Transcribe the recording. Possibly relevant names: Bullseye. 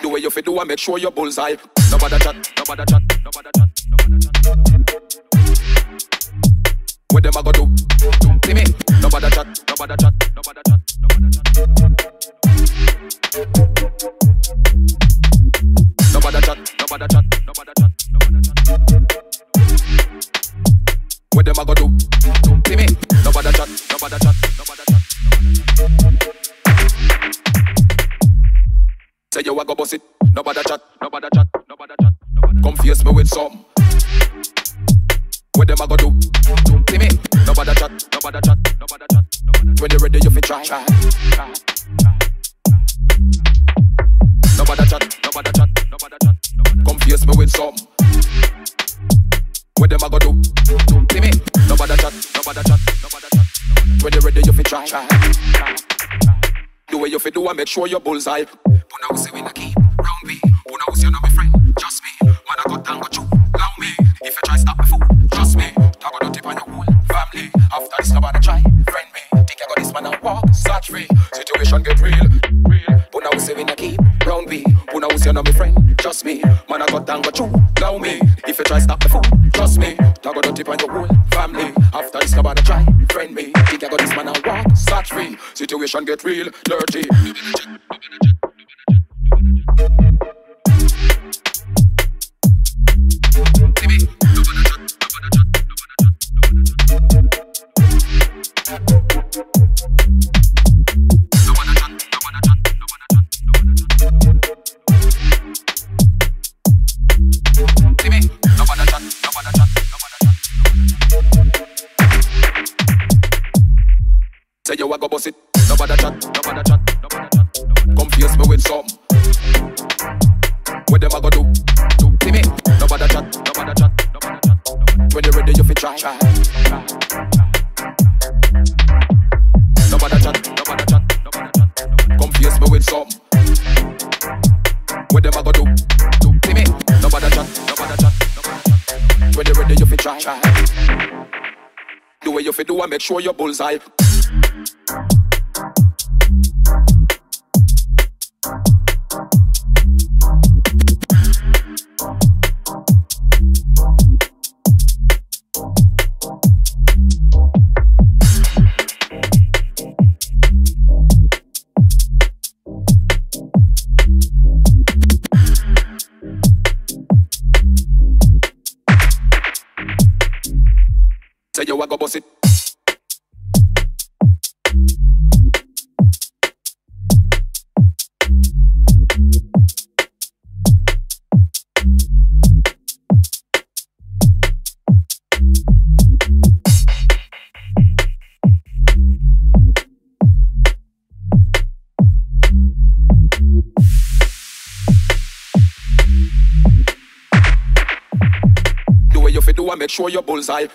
The way you fit do, I make sure you're bullseye. Nobody chat, nobody chat, nobody chat, nobody chat. What them I go do? Don't see me. Nobody chat, nobody chat, nobody chat, nobody chat. Nobody chat, nobody chat, nobody chat, nobody chat. What them I go do? Don't see me. Nobody chat, nobody chat, nobody chat. Say yo, I go boss it. Nobody chat, nobody chat, nobody chat, nobody. Confuse me with some. What them I go do? See me. Nobody chat, nobody chat, nobody chat, nobody. When you ready, you fi try. Nobody chat, nobody chat, nobody chat, nobody. Confuse me with some. What them I go do? See me. Nobody chat, nobody chat, nobody chat. When you're ready, you fi try. The way you fi do, I make sure you're bullseye. Who knows you in a keep round me? Who knows you know my friend? Just me. Man, I got down, got you. Allow me. If you try, stop me fool. Trust me. Talk about tip on your whole family. After this, nobody try. Friend me. Think I got this man and walk. Start me. Situation get real. Who knows you in a keep round me? Who knows you know my friend? Just me. Man, I got down, got you. Allow me. If you try, stop me fool. Trust me. Talk about tip on your whole family. After this, nobody try. Friend me. Think I got this man and walk. Start me. Situation get real. Dirty. Say yo, I go boss it. Nobody chat, nobody chat, nobody chat, nobody. Confuse me with some. What them I go do? Do see me. Nobody chat, nobody chat, nobody chat, nobody. When you ready, you fi try. Nobody chat, nobody chat, nobody chat, nobody. Confuse me with some. What them I go do? Do see me. Nobody chat, nobody chat, nobody chat. When you ready, you fi try. The way you fi do, I make sure you're bullseye. Say yo, I go boss it. Do I make sure you're bullseye?